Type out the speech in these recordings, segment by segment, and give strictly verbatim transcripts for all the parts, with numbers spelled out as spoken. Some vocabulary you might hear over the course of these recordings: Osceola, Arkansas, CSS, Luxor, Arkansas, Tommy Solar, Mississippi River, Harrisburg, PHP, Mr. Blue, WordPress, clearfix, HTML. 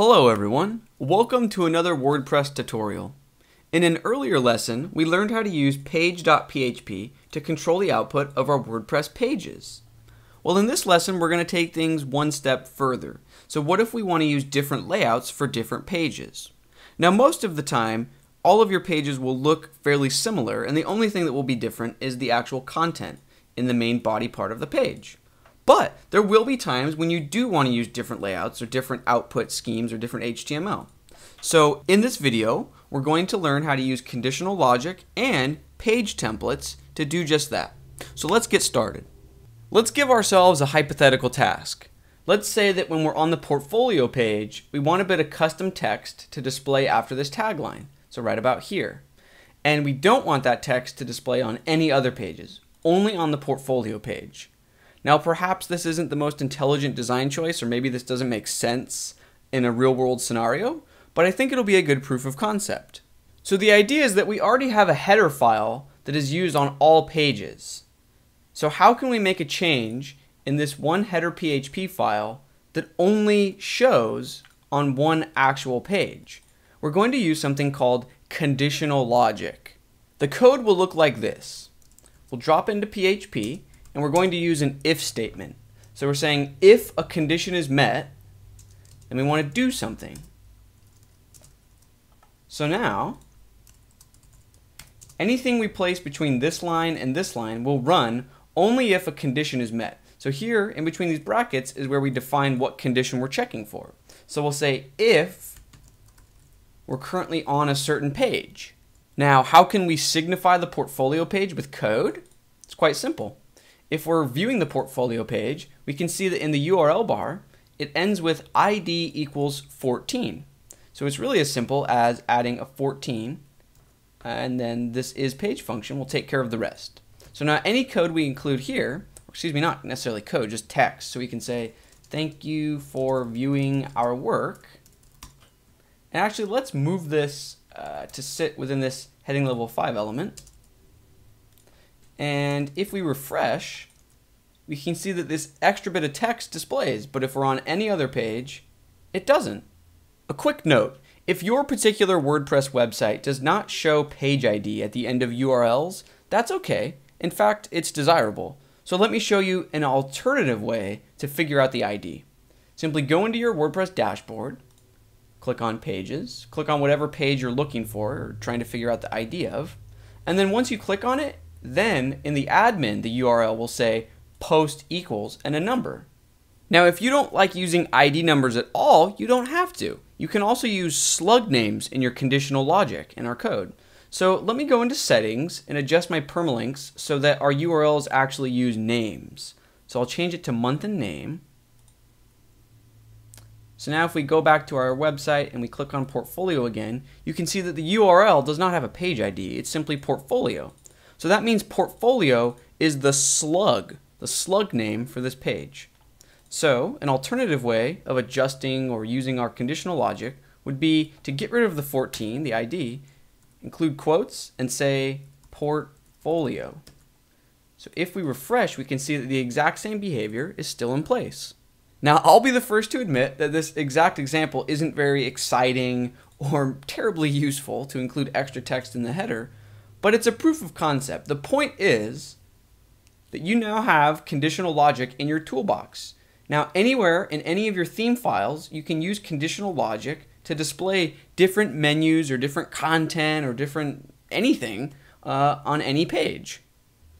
Hello everyone, welcome to another WordPress tutorial. In an earlier lesson, we learned how to use page dot p h p to control the output of our WordPress pages. Well, in this lesson, we're going to take things one step further. So what if we want to use different layouts for different pages? Now, most of the time, all of your pages will look fairly similar, and the only thing that will be different is the actual content in the main body part of the page. But there will be times when you do want to use different layouts or different output schemes or different H T M L. So in this video, we're going to learn how to use conditional logic and page templates to do just that. So let's get started. Let's give ourselves a hypothetical task. Let's say that when we're on the portfolio page, we want a bit of custom text to display after this tagline, so right about here. And we don't want that text to display on any other pages, only on the portfolio page. Now, perhaps this isn't the most intelligent design choice, or maybe this doesn't make sense in a real-world scenario, but I think it'll be a good proof of concept. So the idea is that we already have a header file that is used on all pages. So how can we make a change in this one header P H P file that only shows on one actual page? We're going to use something called conditional logic. The code will look like this. We'll drop into P H P, and we're going to use an if statement. So we're saying if a condition is met, then we want to do something. So now, anything we place between this line and this line will run only if a condition is met. So here, in between these brackets, is where we define what condition we're checking for. So we'll say if we're currently on a certain page. Now, how can we signify the portfolio page with code? It's quite simple. If we're viewing the portfolio page, we can see that in the U R L bar, it ends with I D equals fourteen. So it's really as simple as adding a fourteen, and then this is page function will take care of the rest. So now any code we include here, excuse me, not necessarily code, just text. So we can say, thank you for viewing our work. And actually, let's move this uh, to sit within this heading level five element. And if we refresh, we can see that this extra bit of text displays, but if we're on any other page, it doesn't. A quick note, if your particular WordPress website does not show page I D at the end of U R Ls, that's okay. In fact, it's desirable. So let me show you an alternative way to figure out the I D. Simply go into your WordPress dashboard, click on pages, click on whatever page you're looking for or trying to figure out the I D of, and then once you click on it, then in the admin, the U R L will say post equals and a number. Now, if you don't like using I D numbers at all, you don't have to. You can also use slug names in your conditional logic in our code. So let me go into settings and adjust my permalinks so that our U R Ls actually use names. So I'll change it to month and name. So now if we go back to our website and we click on portfolio again, you can see that the U R L does not have a page I D. It's simply portfolio. So that means portfolio is the slug, the slug name for this page. So an alternative way of adjusting or using our conditional logic would be to get rid of the fourteen, the I D, include quotes, and say portfolio. So if we refresh, we can see that the exact same behavior is still in place. Now, I'll be the first to admit that this exact example isn't very exciting or terribly useful to include extra text in the header, but it's a proof of concept. The point is that you now have conditional logic in your toolbox. Now, anywhere in any of your theme files, you can use conditional logic to display different menus or different content or different anything uh, on any page.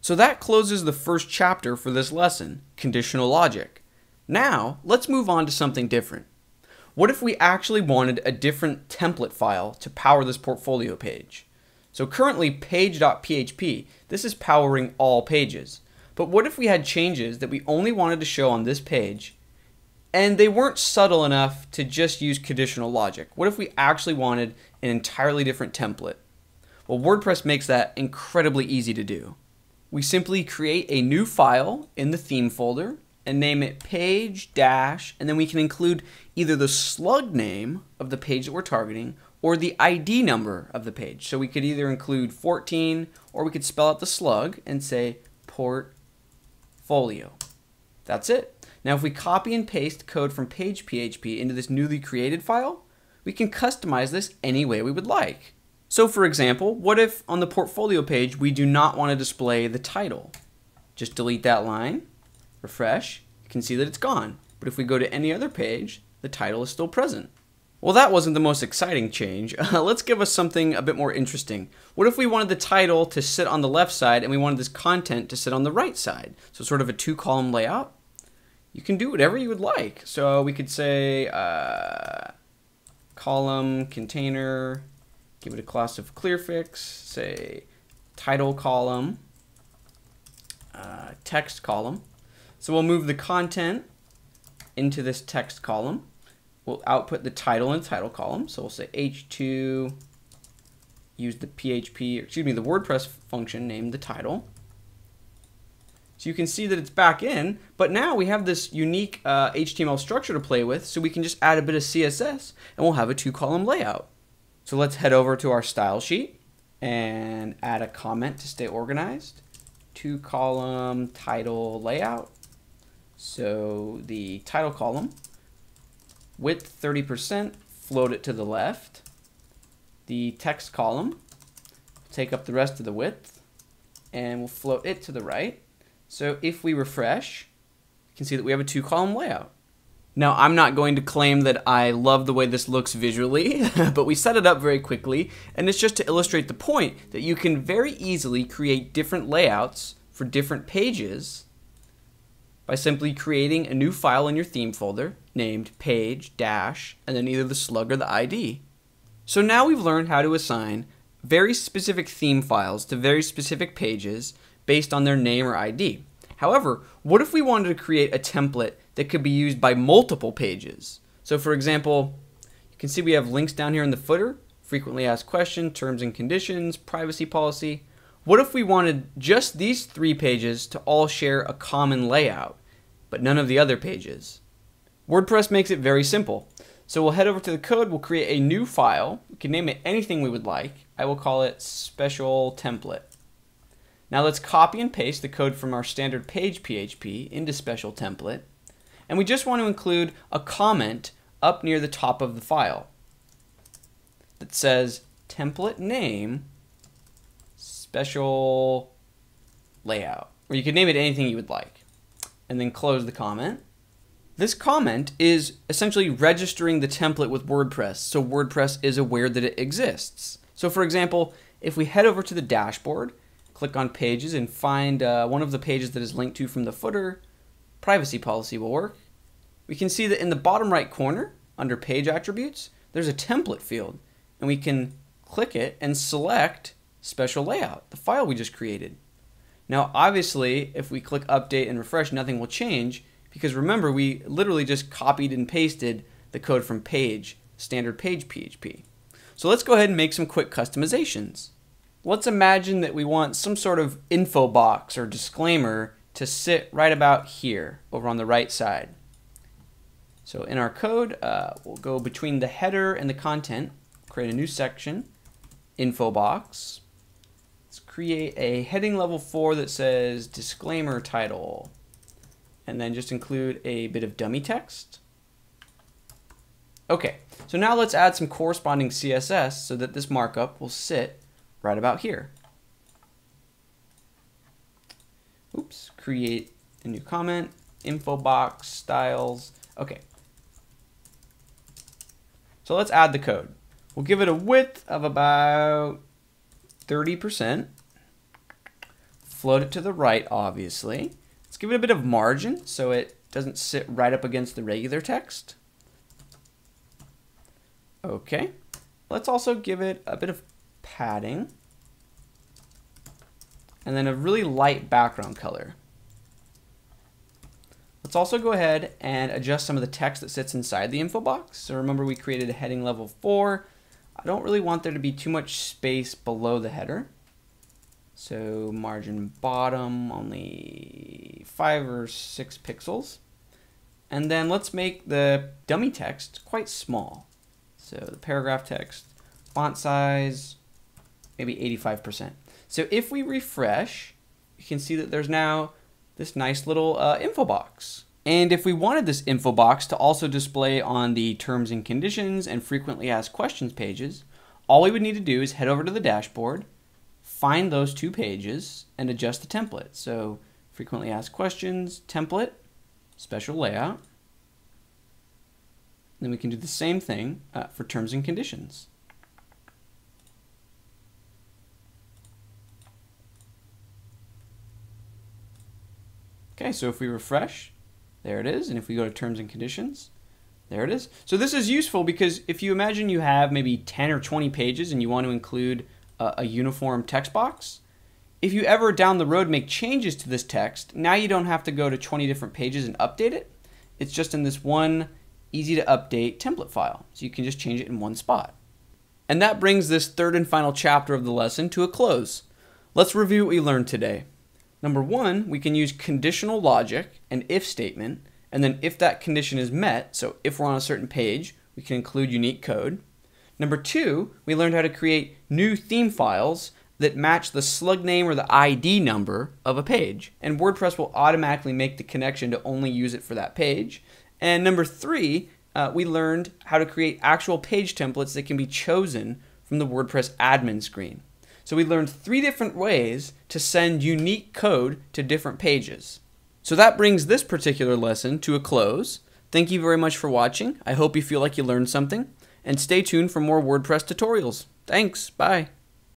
So that closes the first chapter for this lesson, conditional logic. Now, let's move on to something different. What if we actually wanted a different template file to power this portfolio page? So currently page dot p h p, this is powering all pages. But what if we had changes that we only wanted to show on this page and they weren't subtle enough to just use conditional logic? What if we actually wanted an entirely different template? Well, WordPress makes that incredibly easy to do. We simply create a new file in the theme folder and name it page dash, and then we can include either the slug name of the page that we're targeting or the I D number of the page. So we could either include fourteen, or we could spell out the slug and say portfolio. That's it. Now if we copy and paste code from page P H P into this newly created file, we can customize this any way we would like. So for example, what if on the portfolio page we do not want to display the title? Just delete that line, refresh, you can see that it's gone. But if we go to any other page, the title is still present. Well, that wasn't the most exciting change. Uh, let's give us something a bit more interesting. What if we wanted the title to sit on the left side and we wanted this content to sit on the right side? So sort of a two column layout. You can do whatever you would like. So we could say uh, column container, give it a class of clearfix, say title column, uh, text column. So we'll move the content into this text column. We'll output the title in the title column. So we'll say H two, use the P H P, or excuse me, the WordPress function named the title. So you can see that it's back in, but now we have this unique uh, H T M L structure to play with, so we can just add a bit of C S S and we'll have a two column layout. So let's head over to our style sheet and add a comment to stay organized. Two column title layout. So the title column, width thirty percent, float it to the left. The text column, take up the rest of the width, and we'll float it to the right. So if we refresh, you can see that we have a two column layout. Now, I'm not going to claim that I love the way this looks visually, but we set it up very quickly, and it's just to illustrate the point that you can very easily create different layouts for different pages by simply creating a new file in your theme folder named page dash and then either the slug or the I D. So now we've learned how to assign very specific theme files to very specific pages based on their name or I D. However, what if we wanted to create a template that could be used by multiple pages? So for example, you can see we have links down here in the footer, frequently asked questions, terms and conditions, privacy policy. What if we wanted just these three pages to all share a common layout, but none of the other pages? WordPress makes it very simple. So we'll head over to the code, we'll create a new file. We can name it anything we would like. I will call it special template. Now let's copy and paste the code from our standard page P H P into special template. And we just want to include a comment up near the top of the file that says template name special layout, or you can name it anything you would like, and then close the comment. This comment is essentially registering the template with WordPress, so WordPress is aware that it exists. So for example, if we head over to the dashboard, click on pages and find uh, one of the pages that is linked to from the footer, privacy policy will work. We can see that in the bottom right corner under page attributes, there's a template field, and we can click it and select special layout, the file we just created. Now obviously if we click update and refresh, nothing will change, because remember we literally just copied and pasted the code from page, standard page P H P. So let's go ahead and make some quick customizations. Let's imagine that we want some sort of info box or disclaimer to sit right about here over on the right side. So in our code, uh, we'll go between the header and the content, create a new section, info box. Let's create a heading level four that says disclaimer title, and then just include a bit of dummy text. Okay, so now let's add some corresponding C S S so that this markup will sit right about here. Oops, create a new comment, info box, styles. Okay, so let's add the code. We'll give it a width of about thirty percent, float it to the right, obviously. Let's give it a bit of margin so it doesn't sit right up against the regular text. Okay, let's also give it a bit of padding and then a really light background color. Let's also go ahead and adjust some of the text that sits inside the info box. So remember we created a heading level four. I don't really want there to be too much space below the header. So margin bottom, only five or six pixels. And then let's make the dummy text quite small. So the paragraph text, font size, maybe eighty-five percent. So if we refresh, you can see that there's now this nice little uh, info box. And if we wanted this info box to also display on the terms and conditions and frequently asked questions pages, all we would need to do is head over to the dashboard, find those two pages, and adjust the template. So frequently asked questions, template, special layout. Then we can do the same thing uh, for terms and conditions. Okay, so if we refresh, there it is. And if we go to terms and conditions, there it is. So this is useful because if you imagine you have maybe ten or twenty pages and you want to include a, a uniform text box, if you ever down the road make changes to this text, now you don't have to go to twenty different pages and update it. It's just in this one easy to update template file. So you can just change it in one spot. And that brings this third and final chapter of the lesson to a close. Let's review what we learned today. Number one, we can use conditional logic, an if statement, and then if that condition is met, so if we're on a certain page, we can include unique code. Number two, we learned how to create new theme files that match the slug name or the I D number of a page. And WordPress will automatically make the connection to only use it for that page. And number three, uh, we learned how to create actual page templates that can be chosen from the WordPress admin screen. So we learned three different ways to send unique code to different pages. So that brings this particular lesson to a close. Thank you very much for watching. I hope you feel like you learned something, and stay tuned for more WordPress tutorials. Thanks. Bye.